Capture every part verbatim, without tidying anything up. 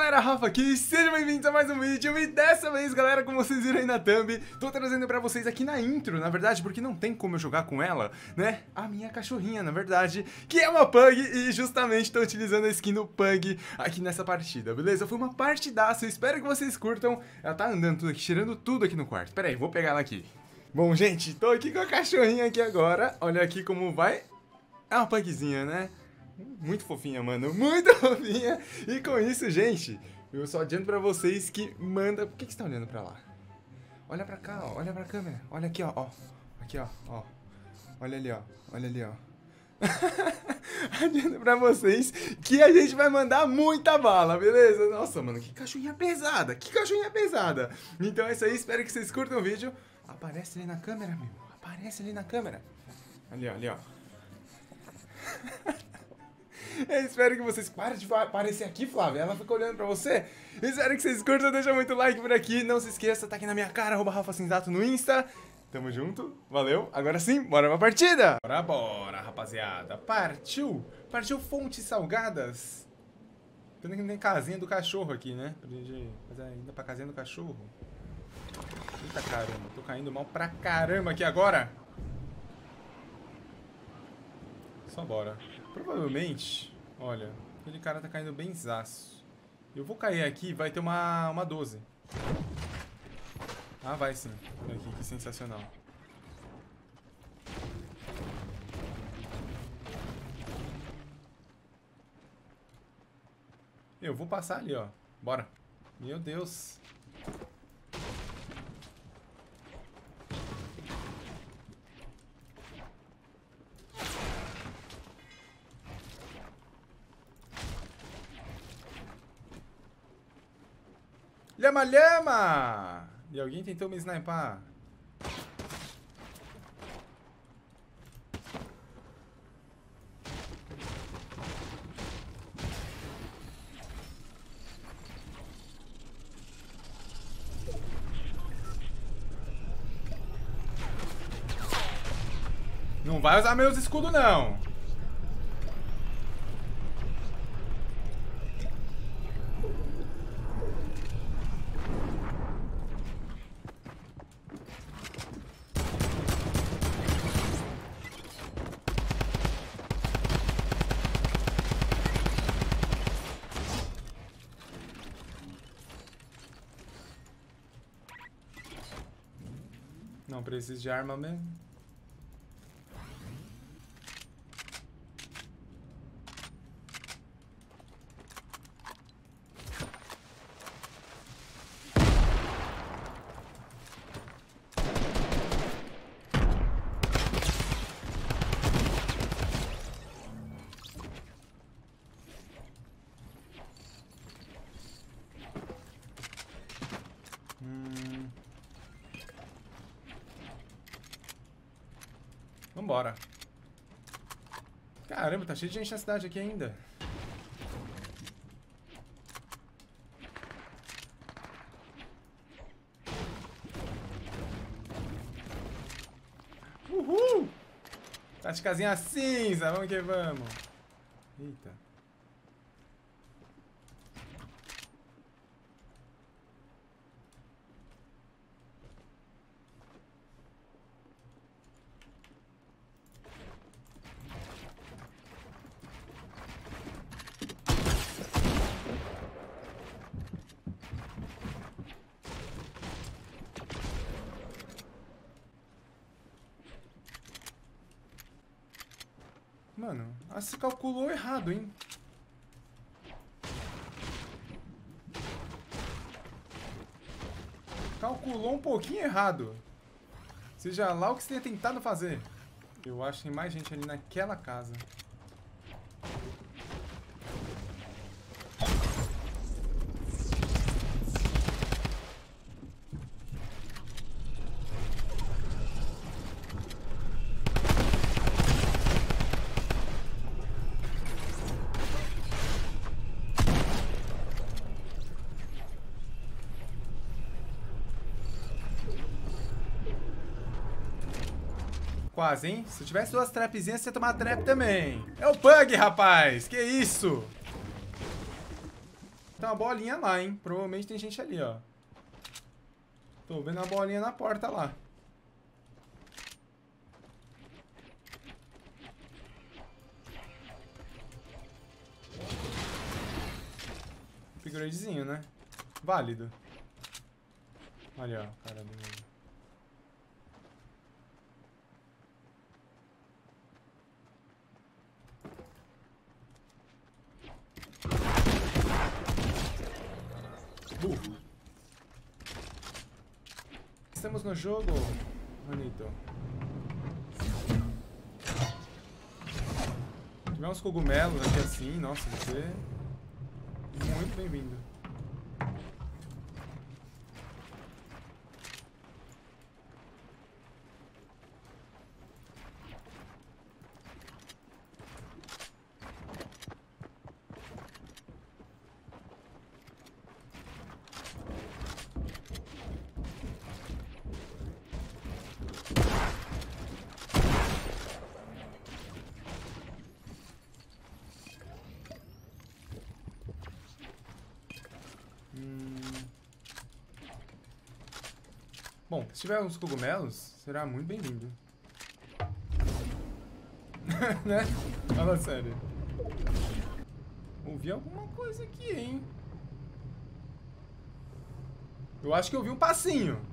galera, Rafa aqui, sejam bem-vindos a mais um vídeo. E dessa vez, galera, como vocês viram aí na thumb, tô trazendo pra vocês aqui na intro, na verdade, porque não tem como eu jogar com ela, né? A minha cachorrinha, na verdade, que é uma Pug, e justamente tô utilizando a skin do Pug aqui nessa partida, beleza? Foi uma partidaça, eu espero que vocês curtam. Ela tá andando tudo aqui, cheirando tudo aqui no quarto. Pera aí, vou pegar ela aqui. Bom, gente, tô aqui com a cachorrinha aqui agora. Olha aqui como vai. É uma Pugzinha, né? Muito fofinha, mano, muito fofinha. E com isso, gente, eu só adianto pra vocês que manda... Por que que você tá olhando pra lá? Olha pra cá, ó. Olha pra câmera, olha aqui, ó, ó. Aqui, ó, ó. Olha ali, ó, olha ali, ó. Adianto pra vocês que a gente vai mandar muita bala, beleza? Nossa, mano, que cachorrinha pesada, que cachorrinha pesada. Então é isso aí, espero que vocês curtam o vídeo. Aparece ali na câmera, meu, aparece ali na câmera. Ali, ó, ali, ó. Eu espero que vocês... Para de aparecer aqui, Flávia. Ela fica olhando pra você. Espero que vocês curtam. Deixa muito like por aqui. Não se esqueça, tá aqui na minha cara, arroba RafaSinzato no Insta. Tamo junto. Valeu. Agora sim, bora pra partida. Bora, bora, rapaziada. Partiu. Partiu fontes salgadas. Pena que não tem casinha do cachorro aqui, né? Pra gente fazer ainda pra casinha do cachorro. Eita caramba. Tô caindo mal pra caramba aqui agora. Só bora. Provavelmente, olha, aquele cara tá caindo bem zaço. Eu vou cair aqui, vai ter uma, uma doze. Ah, vai sim. Olha aqui, que sensacional. Eu vou passar ali, ó. Bora. Meu Deus. Lhama, lhama! E alguém tentou me snipar. Não vai usar meus escudos, não. Não preciso de arma mesmo. Vambora. Caramba, tá cheio de gente na cidade aqui ainda. Uhul! Táticazinha cinza, vamos que vamos. Eita. Mano, ela se calculou errado, hein? Calculou um pouquinho errado. Seja lá o que você tenha tentado fazer. Eu acho que tem mais gente ali naquela casa. Quase, hein? Se eu tivesse duas trapzinhas, você ia tomar trap também. É o Pug, rapaz! Que isso? Tem uma bolinha lá, hein? Provavelmente tem gente ali, ó. Tô vendo uma bolinha na porta lá. Upgradezinho, né? Válido. Olha, ó, cara do... burro. Estamos no jogo, bonito. Tiver uns cogumelos aqui assim, nossa, você... muito bem-vindo. Bom, se tiver uns cogumelos, será muito bem-vindo. Né? Fala sério. Ouvi alguma coisa aqui, hein? Eu acho que eu vi um passinho.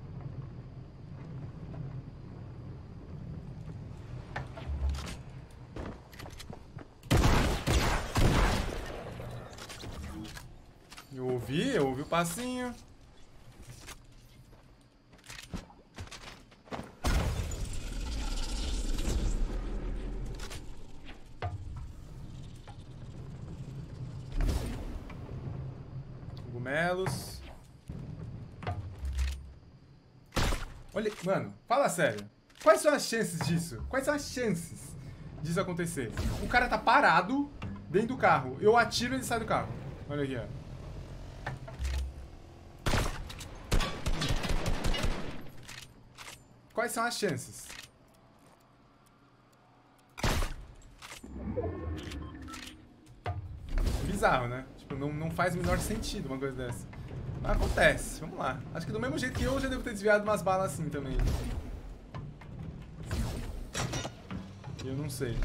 Eu ouvi, eu ouvi o passinho. Melos. Olha, mano, fala sério. Quais são as chances disso? Quais são as chances disso acontecer? O cara tá parado dentro do carro. Eu atiro e ele sai do carro. Olha aqui, ó. Quais são as chances? Bizarro, né? Não, não faz o menor sentido uma coisa dessa. Mas acontece, vamos lá. Acho que do mesmo jeito que eu já devo ter desviado umas balas assim também. Eu não sei.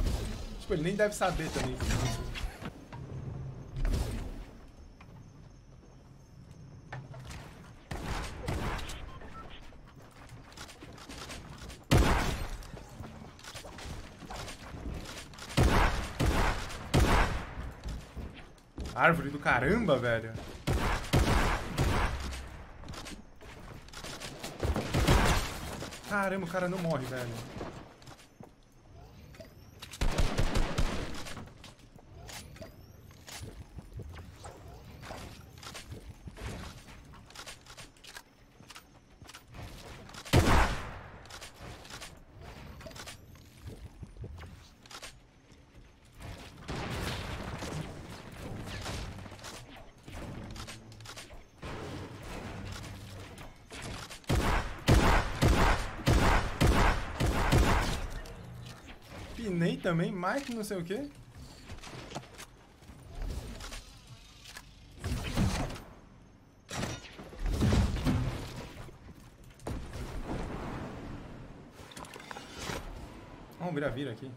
Tipo, ele nem deve saber também. Árvore do caramba, velho. Caramba, o cara não morre, velho. Nem também, mais que não sei o que. Vamos virar vira aqui.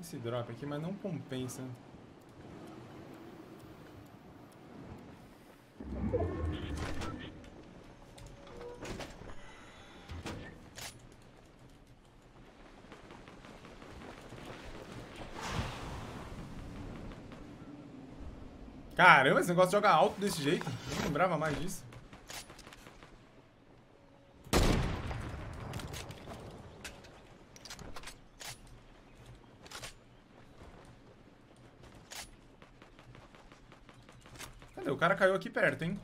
Esse drop aqui, mas não compensa. Caramba, esse negócio joga alto desse jeito. Não lembrava mais disso. O cara caiu aqui perto, hein?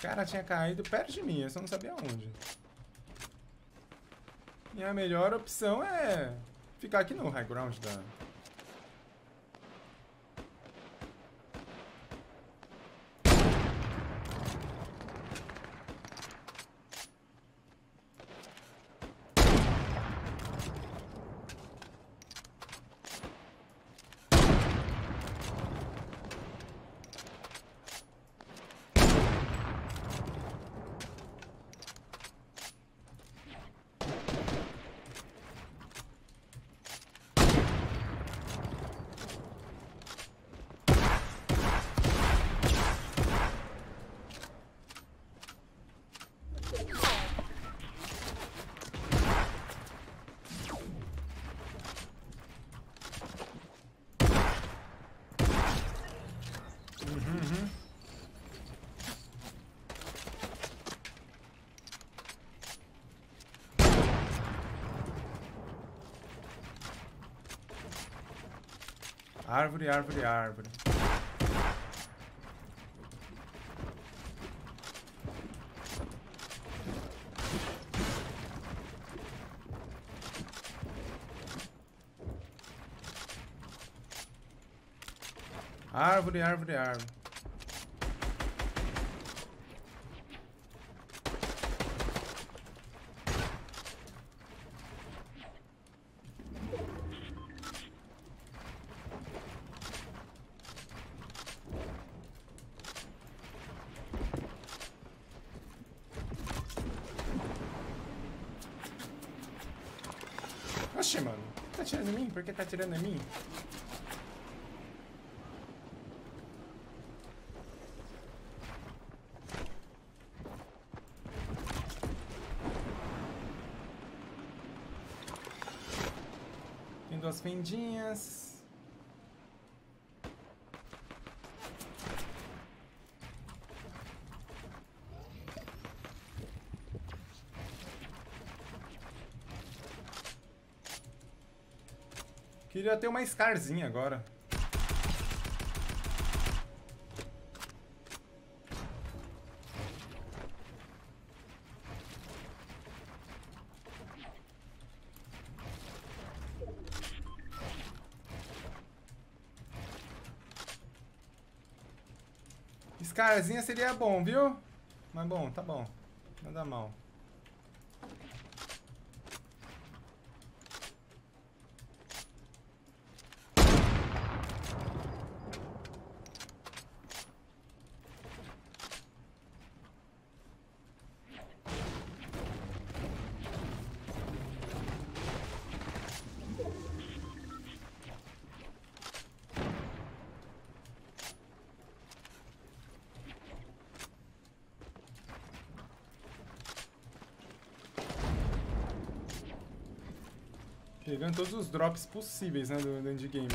cara tinha caído perto de mim, eu só não sabia onde. E a melhor opção é ficar aqui no high ground da... Árvore, árvore, árvore. Árvore, árvore, árvore. Oxi, mano, tá atirando em mim? Por que tá atirando em mim? Tem duas fendinhas. Queria ter uma Scarzinha agora. Scarzinha seria bom, viu? Mas bom, tá bom. Nada mal. Pegando todos os drops possíveis, né, do, do endgame.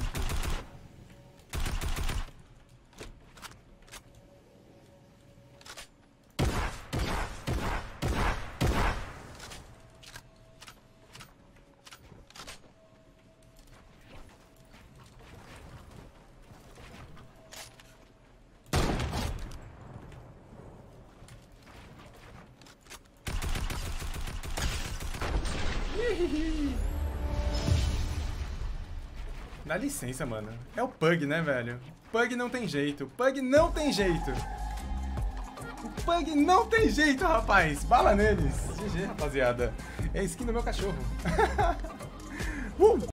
Dá licença, mano. É o Pug, né, velho? O Pug não tem jeito. O Pug não tem jeito. O Pug não tem jeito, rapaz. Bala neles. G G, rapaziada. É a skin do meu cachorro. uh!